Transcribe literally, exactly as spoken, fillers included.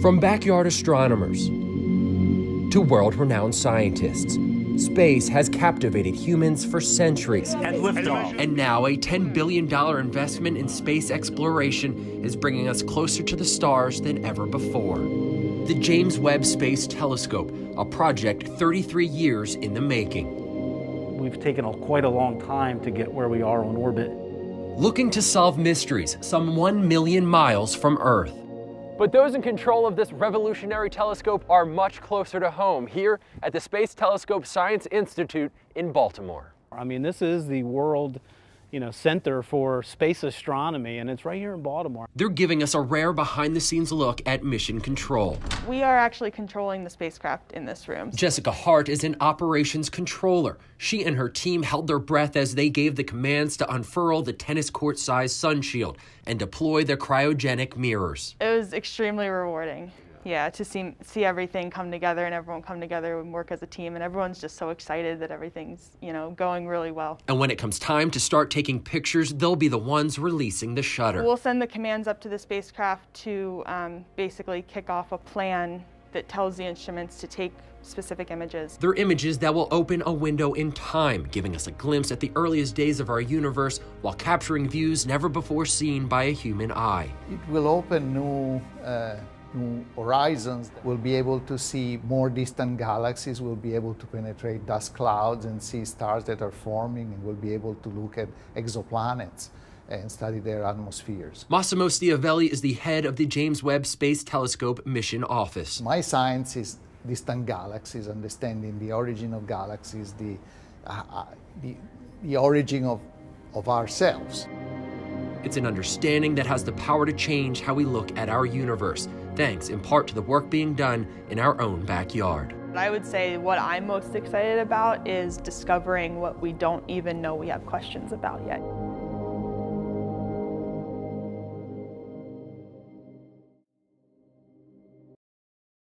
From backyard astronomers to world-renowned scientists, space has captivated humans for centuries. And liftoff. And now a ten billion dollars investment in space exploration is bringing us closer to the stars than ever before. The James Webb Space Telescope, a project thirty-three years in the making. We've taken a, quite a long time to get where we are on orbit. Looking to solve mysteries some one million miles from Earth. But those in control of this revolutionary telescope are much closer to home, here at the Space Telescope Science Institute in Baltimore. I mean, this is the world, you know, center for space astronomy, and it's right here in Baltimore. They're giving us a rare behind-the-scenes look at mission control. We are actually controlling the spacecraft in this room. Jessica Hart is an operations controller. She and her team held their breath as they gave the commands to unfurl the tennis court-sized sun shield and deploy the cryogenic mirrors. It was extremely rewarding, yeah, to see, see everything come together and everyone come together and work as a team, and everyone's just so excited that everything's, you know, going really well. And when it comes time to start taking pictures, they'll be the ones releasing the shutter. We'll send the commands up to the spacecraft to um, basically kick off a plan that tells the instruments to take specific images. They're images that will open a window in time, giving us a glimpse at the earliest days of our universe while capturing views never before seen by a human eye. It will open new uh, New horizons. We'll be able to see more distant galaxies, we'll be able to penetrate dust clouds and see stars that are forming, and we'll be able to look at exoplanets and study their atmospheres. Massimo Stiavelli is the head of the James Webb Space Telescope Mission Office. My science is distant galaxies, understanding the origin of galaxies, the, uh, the, the origin of, of ourselves. It's an understanding that has the power to change how we look at our universe, thanks in part to the work being done in our own backyard. I would say what I'm most excited about is discovering what we don't even know we have questions about yet.